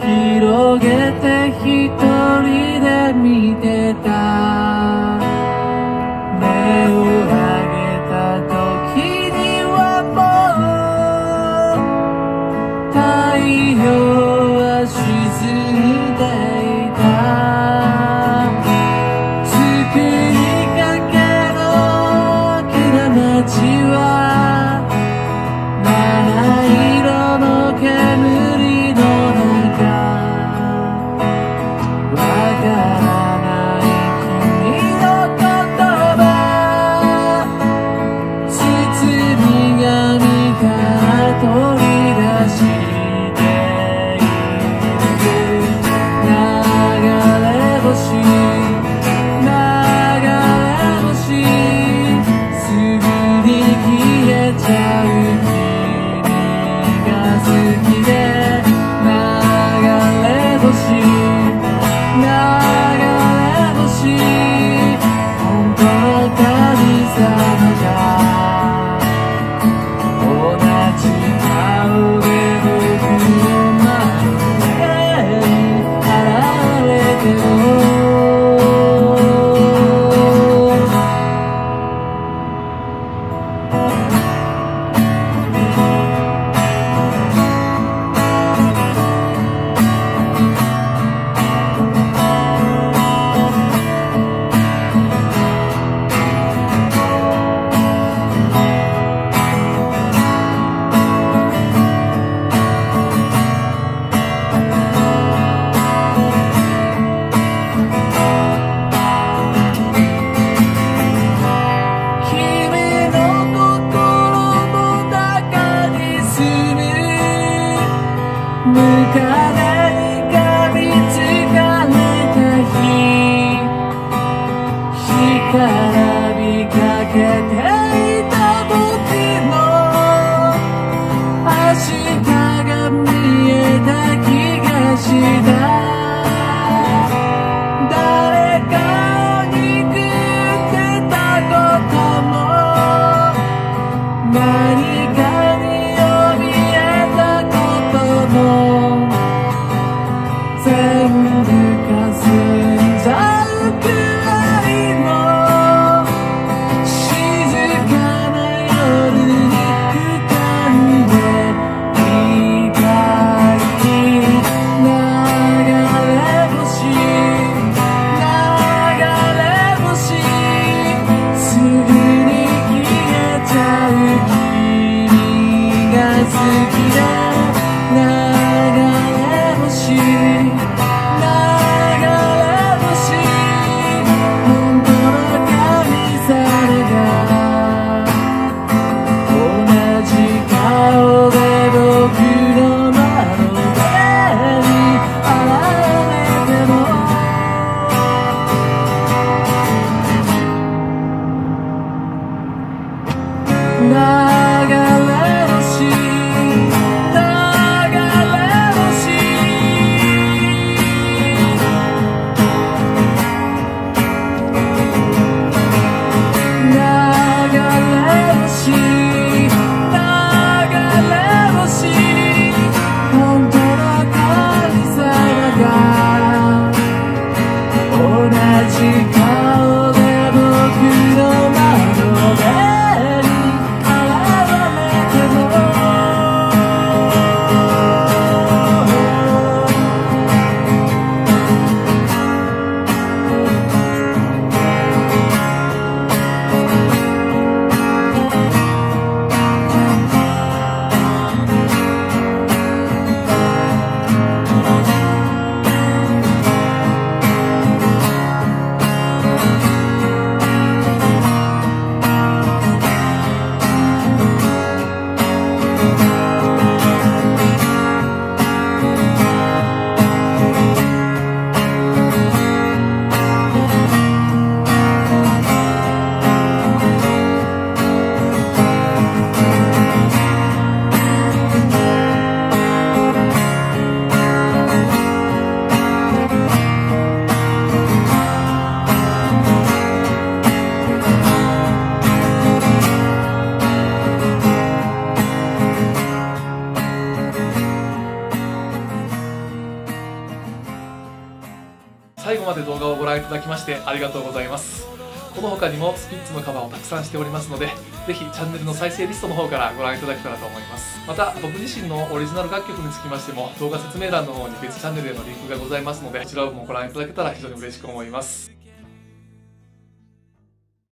広げて一人で見てた。目を上げた時にはもう太陽は沈んでいた。作りかけのきらまちは七色の煙の全部かすんじゃうくらいので動画をご覧いただきましてありがとうございます。この他にもスピッツのカバーをたくさんしておりますので、ぜひチャンネルの再生リストの方からご覧いただけたらと思います。また僕自身のオリジナル楽曲につきましても、動画説明欄の方に別チャンネルへのリンクがございますので、こちらもご覧いただけたら非常に嬉しく思います。